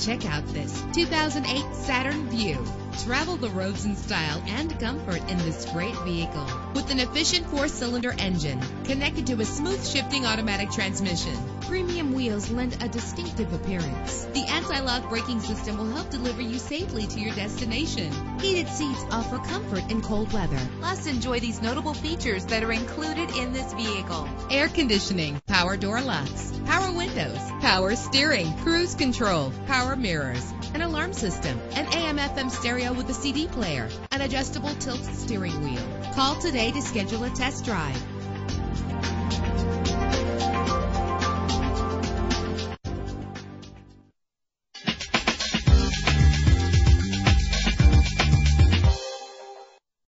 Check out this 2008 Saturn Vue. Travel the roads in style and comfort in this great vehicle. With an efficient 4-cylinder engine connected to a smooth shifting automatic transmission, premium wheels lend a distinctive appearance. The anti-lock braking system will help deliver you safely to your destination. Heated seats offer comfort in cold weather. Plus, enjoy these notable features that are included in this vehicle: air conditioning, power door locks, power windows, power steering, cruise control, power mirrors, an alarm system, an AM/FM stereo with a CD player, an adjustable tilt steering wheel. Call today to schedule a test drive.